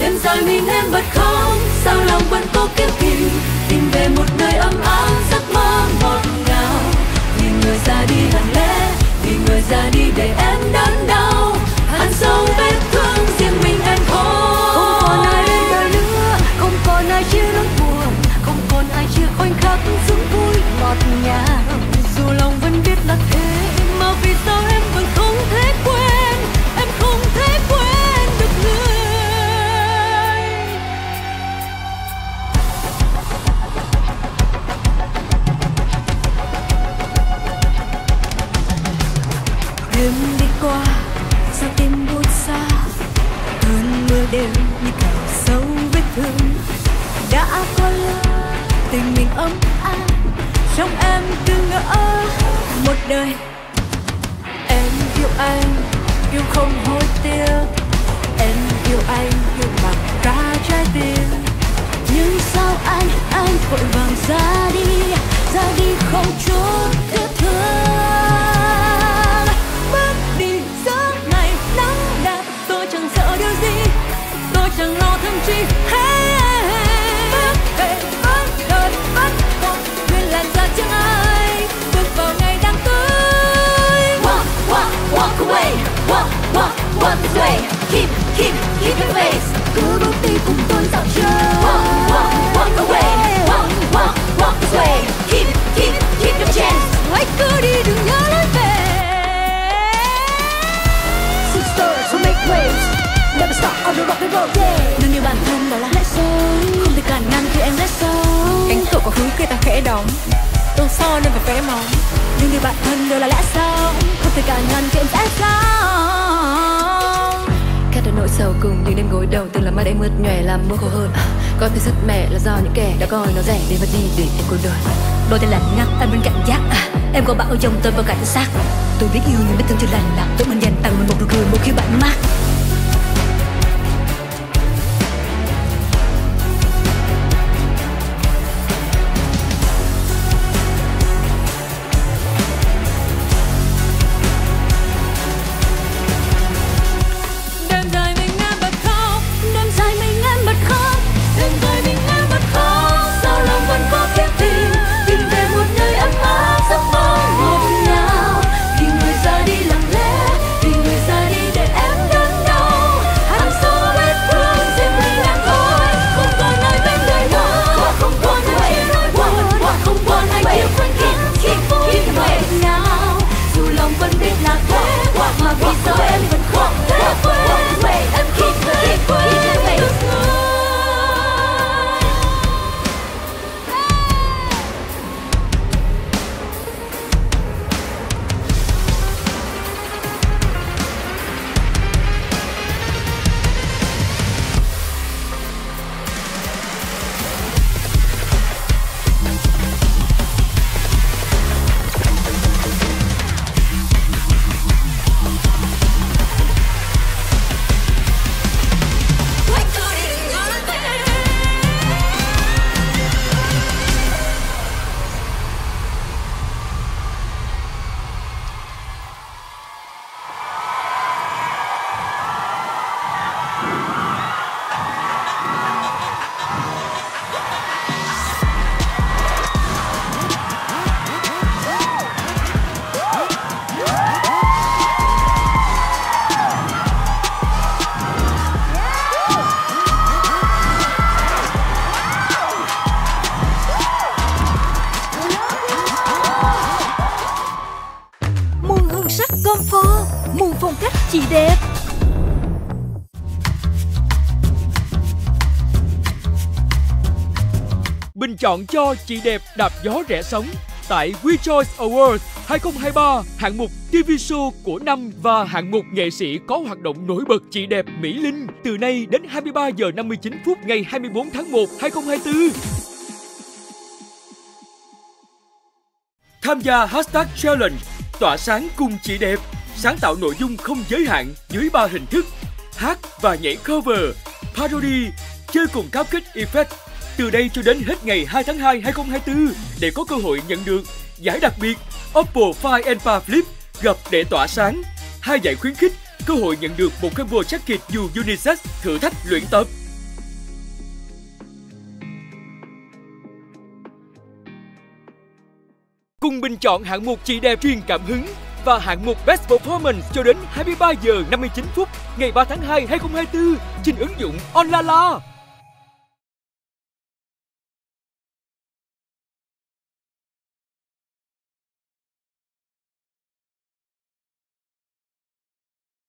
Đêm dài mình em bật khóc, sao lòng vẫn có kiếp tìm, tìm về một nơi ấm áp, giấc mơ ngọt ngào. Vì người ra đi lặng lẽ, vì người ra đi để em đớn đau, hằn sâu vết thương riêng mình em thôi. Không còn ai đợi nữa, không còn ai chia nỗi buồn, không còn ai chia khoảnh khắc sướng vui ngọt ngào. Dù lòng vẫn biết là thế, mà vì sao em vẫn không thể quên, em không thể quên được người. Đêm đi qua, sao tim buốt xa, cơn mưa đêm như cào sâu vết thương. Đã có lỡ tình mình ấm áp, trong em cứ ngỡ một đời. Em yêu anh, yêu không hối tiếc, em yêu anh, yêu bằng cả trái tim. Nhưng sao anh vội vàng ra đi không chút tiếc thương. Bước đi giữa ngày nắng đẹp, tôi chẳng sợ điều gì, tôi chẳng lo thầm chi. Walk away, walk this way. Keep your face. Cứ bước đi cùng tôi dạo chơi. Walk away, walk this way. Keep your chance. Hãy cứ đi đừng nhớ lối về. Sisters who make waves, never stop on the rock and roll day. Nâng niu bản thân đó là lẽ sống, không thể cản ngăn khi em lẽ sống. Cánh cửa quá khứ kia ta khẽ đóng, tô son nên phải vẽ móng. Nâng niu bản thân đó là lẽ sống, tất cả ngàn chuyện sẽ xong. Cắt đôi nỗi sầu cùng những đêm gối đầu, từng là mắt em ướt nhòe làm mưa khô hơn. Có thể sứt mẻ là do những kẻ đã coi nó rẻ để mất đi để em cô đơn. Đôi tay lạnh ngắt tan bên cạnh giác, em có bão dòng tôi vào cảnh xác. Tôi biết yêu nhưng vết thương chưa lành lặn, tôi muốn dành tặng mình một nụ cười một khi bạn mát. Bình chọn cho chị đẹp đạp gió rẻ sống tại WeChoice Awards 2023, hạng mục TV show của năm và hạng mục nghệ sĩ có hoạt động nổi bật chị đẹp Mỹ Linh từ nay đến 23 giờ 59 phút ngày 24 tháng 1, 2024. Tham gia hashtag challenge tỏa sáng cùng chị đẹp, sáng tạo nội dung không giới hạn dưới 3 hình thức: hát và nhảy cover, parody, chơi cùng cupcake effect. Từ đây cho đến hết ngày 2 tháng 2, 2024 để có cơ hội nhận được giải đặc biệt Oppo Find N3 Flip gặp để tỏa sáng, 2 giải khuyến khích, cơ hội nhận được một combo jacket dù unisex thử thách luyện tập. cùng bình chọn hạng mục chị đẹp truyền cảm hứng và hạng mục Best Performance cho đến 23 giờ 59 phút ngày 3 tháng 2, 2024 trên ứng dụng Olala.